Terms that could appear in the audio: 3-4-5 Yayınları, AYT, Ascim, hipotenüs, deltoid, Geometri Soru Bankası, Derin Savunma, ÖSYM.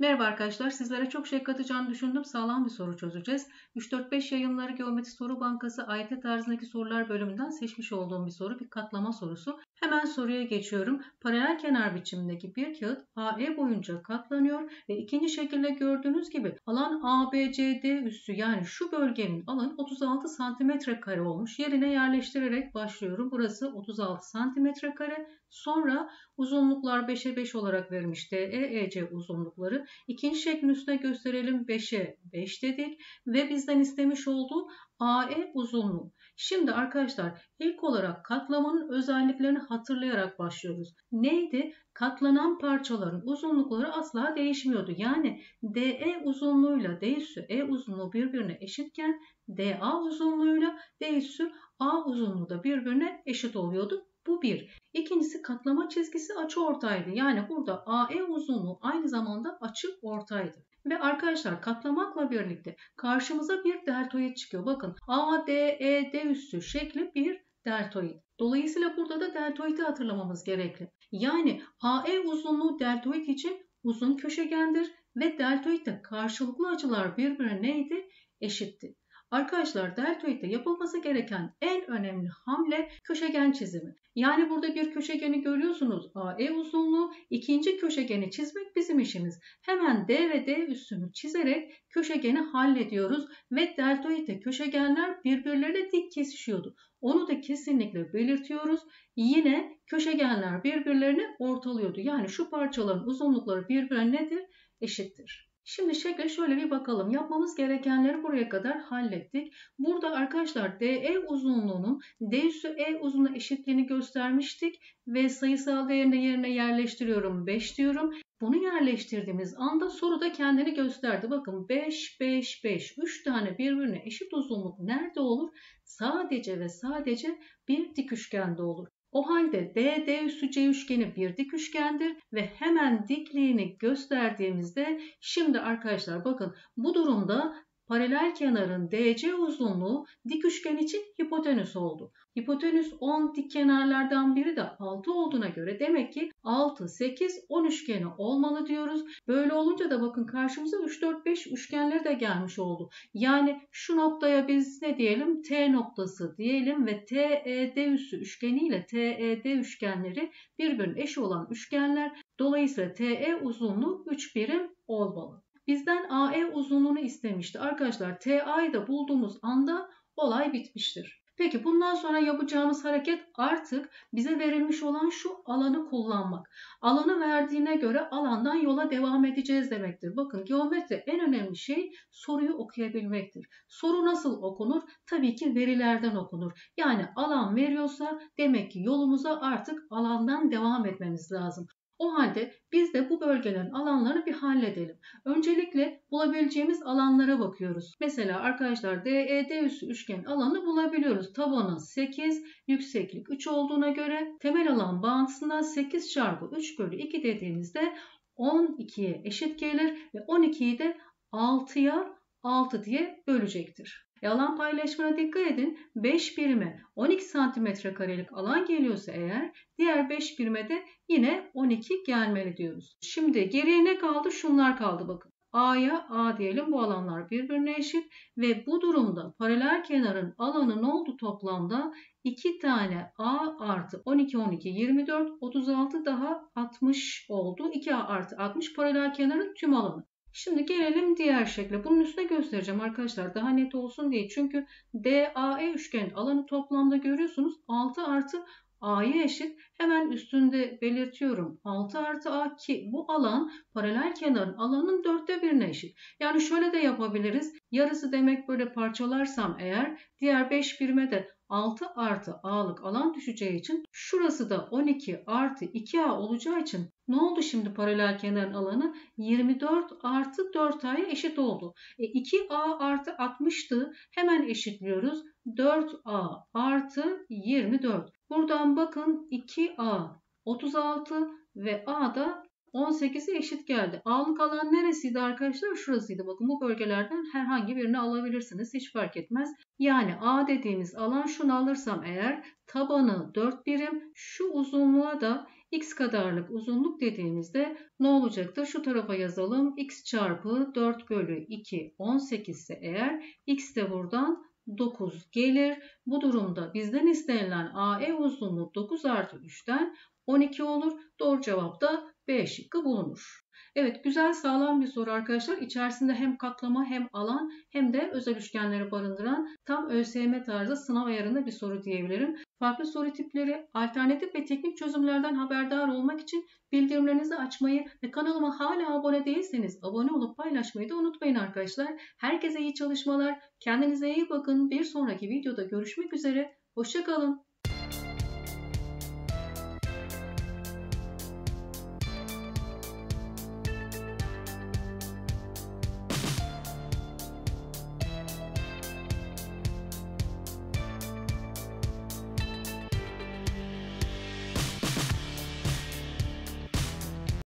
Merhaba arkadaşlar, sizlere çok şey katacağını düşündüm. Sağlam bir soru çözeceğiz. 3-4-5 Yayınları Geometri Soru Bankası AYT tarzındaki sorular bölümünden seçmiş olduğum bir soru, bir katlama sorusu. Hemen soruya geçiyorum. Paralel kenar biçimindeki bir kağıt AE boyunca katlanıyor ve ikinci şekilde gördüğünüz gibi alan ABCD üssü, yani şu bölgenin alanı 36 cm² olmuş. Yerine yerleştirerek başlıyorum. Burası 36 cm². Sonra uzunluklar 5'e 5 olarak verilmiş. DE, EC uzunlukları. İkinci şeklin üstüne gösterelim. 5'e 5 dedik ve bizden istemiş olduğu AE uzunluğu. Şimdi arkadaşlar ilk olarak katlamanın özelliklerini hatırlayarak başlıyoruz. Neydi? Katlanan parçaların uzunlukları asla değişmiyordu. Yani DE uzunluğuyla D üssü E uzunluğu birbirine eşitken DA uzunluğuyla D üssü A uzunluğu da birbirine eşit oluyordu. Bu bir. İkincisi, katlama çizgisi açıortaydı. Yani burada AE uzunluğu aynı zamanda açıortaydı. Ve arkadaşlar katlamakla birlikte karşımıza bir deltoid çıkıyor. Bakın ADED üssü şekli bir deltoid. Dolayısıyla burada da deltoidi hatırlamamız gerekli. Yani AE uzunluğu deltoid için uzun köşegendir ve deltoidde karşılıklı açılar birbirine neydi? Eşitti. Arkadaşlar deltoidde yapılması gereken en önemli hamle köşegen çizimi. Yani burada bir köşegeni görüyorsunuz, AE uzunluğu, ikinci köşegeni çizmek bizim işimiz. Hemen D ve D üssünü çizerek köşegeni hallediyoruz ve deltoidde köşegenler birbirleriyle dik kesişiyordu. Onu da kesinlikle belirtiyoruz. Yine köşegenler birbirlerini ortalıyordu. Yani şu parçaların uzunlukları birbirine nedir? Eşittir. Şimdi şekle şöyle bir bakalım. Yapmamız gerekenleri buraya kadar hallettik. Burada arkadaşlar DE uzunluğunun D üssü E uzunluğu eşitliğini göstermiştik. Ve sayısal değerini yerine yerleştiriyorum. 5 diyorum. Bunu yerleştirdiğimiz anda soru da kendini gösterdi. Bakın 5, 5, 5. 3 tane birbirine eşit uzunluk nerede olur? Sadece ve sadece bir dik üçgende olur. O halde DD üssü C üçgeni bir dik üçgendir ve hemen dikliğini gösterdiğimizde şimdi arkadaşlar bakın bu durumda paralel kenarın DC uzunluğu dik üçgen için hipotenüs oldu. Hipotenüs 10 dik kenarlardan biri de 6 olduğuna göre demek ki 6, 8, 10 üçgeni olmalı diyoruz. Böyle olunca da bakın karşımıza 3, 4, 5 üçgenleri de gelmiş oldu. Yani şu noktaya biz ne diyelim? T noktası diyelim ve TED üssü üçgeniyle TED üçgenleri birbirine eşit olan üçgenler. Dolayısıyla TE uzunluğu 3 birim olmalı. Bizden AE uzunluğunu istemişti. Arkadaşlar TA'yı da bulduğumuz anda olay bitmiştir. Peki bundan sonra yapacağımız hareket artık bize verilmiş olan şu alanı kullanmak. Alanı verdiğine göre alandan yola devam edeceğiz demektir. Bakın geometri en önemli şey soruyu okuyabilmektir. Soru nasıl okunur? Tabii ki verilerden okunur. Yani alan veriyorsa demek ki yolumuza artık alandan devam etmemiz lazım. O halde biz de bu bölgelerin alanlarını bir halledelim. Öncelikle bulabileceğimiz alanlara bakıyoruz. Mesela arkadaşlar DED üssü üçgen alanı bulabiliyoruz. Tabanı 8, yükseklik 3 olduğuna göre temel alan bağıntısından 8 × 3/2 dediğimizde 12'ye eşit gelir ve 12'yi de 6'ya 6 diye bölecektir. Alan paylaşımına dikkat edin. 5 birime 12 cm² alan geliyorsa eğer diğer 5 birime de yine 12 gelmeli diyoruz. Şimdi geriye ne kaldı? Şunlar kaldı bakın. A'ya A diyelim, bu alanlar birbirine eşit ve bu durumda paralel kenarın alanı ne oldu toplamda? 2 tane A artı 12, 12, 24, 36 daha 60 oldu. 2A artı 60 paralel kenarın tüm alanı. Şimdi gelelim diğer şekle. Bunun üstüne göstereceğim arkadaşlar daha net olsun diye. Çünkü DAE üçgenin alanı toplamda görüyorsunuz 6 + A'ya eşit. Hemen üstünde belirtiyorum 6 + A ki bu alan paralel kenarın alanının 4'te 1'ine eşit. Yani şöyle de yapabiliriz. Yarısı demek böyle parçalarsam eğer diğer 5 birime de 6 + A'lık alan düşeceği için şurası da 12 + 2A olacağı için ne oldu şimdi paralel kenarın alanı? 24 + 4A'ya eşit oldu. 2A + 60'tı. Hemen eşitliyoruz. 4A + 24. Buradan bakın 2A 36 ve A da 18'e eşit geldi. A'lık alan neresiydi arkadaşlar? Şurasıydı. Bakın bu bölgelerden herhangi birini alabilirsiniz. Hiç fark etmez. Yani A dediğimiz alan, şunu alırsam eğer tabanı 4 birim, şu uzunluğa da x kadarlık uzunluk dediğimizde ne olacaktır? Şu tarafa yazalım. X çarpı 4 bölü 2 18 ise eğer x de buradan 9 gelir. Bu durumda bizden istenilen AE uzunluğu 9 artı 3'ten 12 olur. Doğru cevap da B şıkkı bulunur. Evet, güzel sağlam bir soru arkadaşlar. İçerisinde hem katlama hem alan hem de özel üçgenleri barındıran tam ÖSYM tarzı sınav ayarında bir soru diyebilirim. Farklı soru tipleri, alternatif ve teknik çözümlerden haberdar olmak için bildirimlerinizi açmayı ve kanalıma hala abone değilseniz abone olup paylaşmayı da unutmayın arkadaşlar. Herkese iyi çalışmalar, kendinize iyi bakın. Bir sonraki videoda görüşmek üzere. Hoşça kalın.